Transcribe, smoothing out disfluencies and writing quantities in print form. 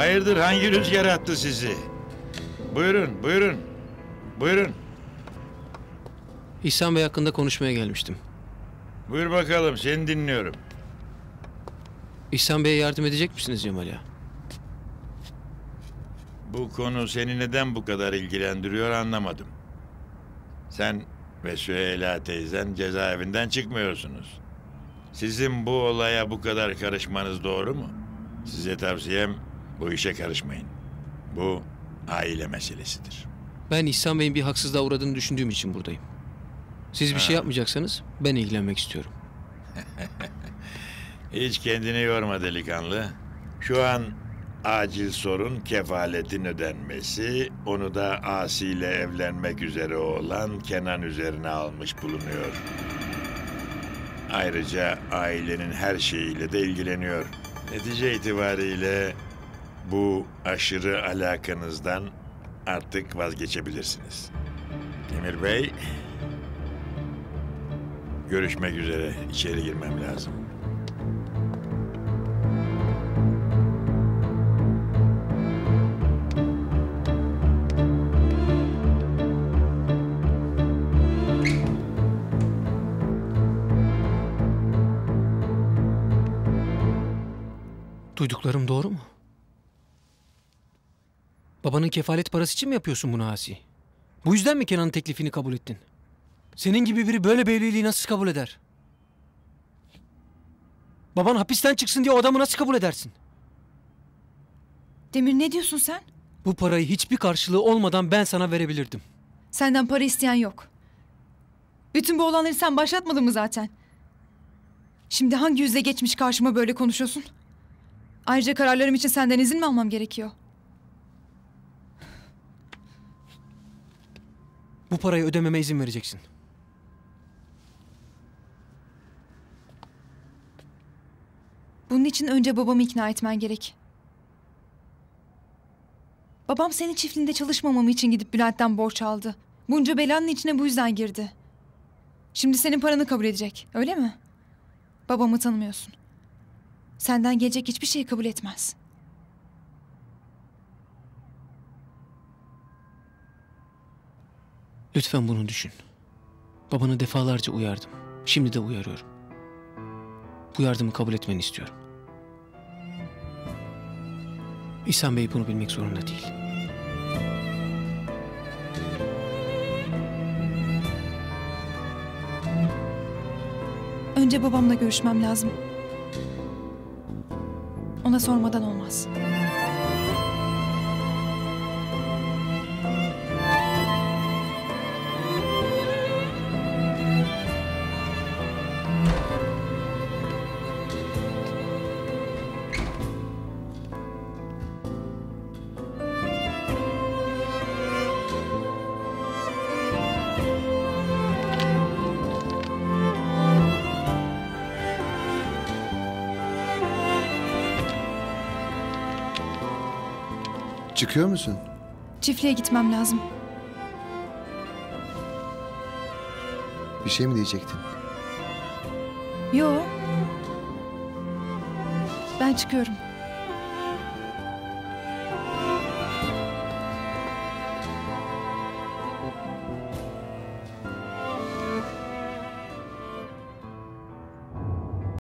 Hayırdır, hangi rüzgar attı sizi? Buyurun, buyurun. Buyurun. İhsan Bey hakkında konuşmaya gelmiştim. Buyur bakalım, seni dinliyorum. İhsan Bey'e yardım edecek misiniz Cemal ya? Bu konu seni neden bu kadar ilgilendiriyor anlamadım. Sen ve Süheyla teyzen cezaevinden çıkmıyorsunuz. Sizin bu olaya bu kadar karışmanız doğru mu? Size tavsiyem bu işe karışmayın. Bu aile meselesidir. Ben İhsan Bey'in bir haksızlığa uğradığını düşündüğüm için buradayım. Siz bir şey yapmayacaksanız ben ilgilenmek istiyorum. Hiç kendini yorma delikanlı. Şu an acil sorun kefaletin ödenmesi, onu da Asi ile evlenmek üzere olan Kenan üzerine almış bulunuyor. Ayrıca ailenin her şeyiyle de ilgileniyor. Netice itibariyle bu aşırı alakanızdan artık vazgeçebilirsiniz. Demir Bey, görüşmek üzere, içeri girmem lazım. Duyduklarım doğru mu? Babanın kefalet parası için mi yapıyorsun bunu Asi? Bu yüzden mi Kenan'ın teklifini kabul ettin? Senin gibi biri böyle bir evliliği nasıl kabul eder? Baban hapisten çıksın diye o adamı nasıl kabul edersin? Demir, ne diyorsun sen? Bu parayı hiçbir karşılığı olmadan ben sana verebilirdim. Senden para isteyen yok. Bütün bu olanları sen başlatmadın mı zaten? Şimdi hangi yüzle geçmiş karşıma böyle konuşuyorsun? Ayrıca kararlarım için senden izin mi almam gerekiyor? Bu parayı ödememe izin vereceksin. Bunun için önce babamı ikna etmen gerek. Babam senin çiftliğinde çalışmamamı için gidip Bülent'ten borç aldı. Bunca belanın içine bu yüzden girdi. Şimdi senin paranı kabul edecek, öyle mi? Babamı tanımıyorsun. Senden gelecek hiçbir şey kabul etmez. Lütfen bunu düşün. Babanı defalarca uyardım. Şimdi de uyarıyorum. Bu yardımı kabul etmeni istiyorum. İhsan Bey bunu bilmek zorunda değil. Önce babamla görüşmem lazım. Ona sormadan olmaz. Çıkıyor musun? Çiftliğe gitmem lazım. Bir şey mi diyecektin? Yo. Ben çıkıyorum.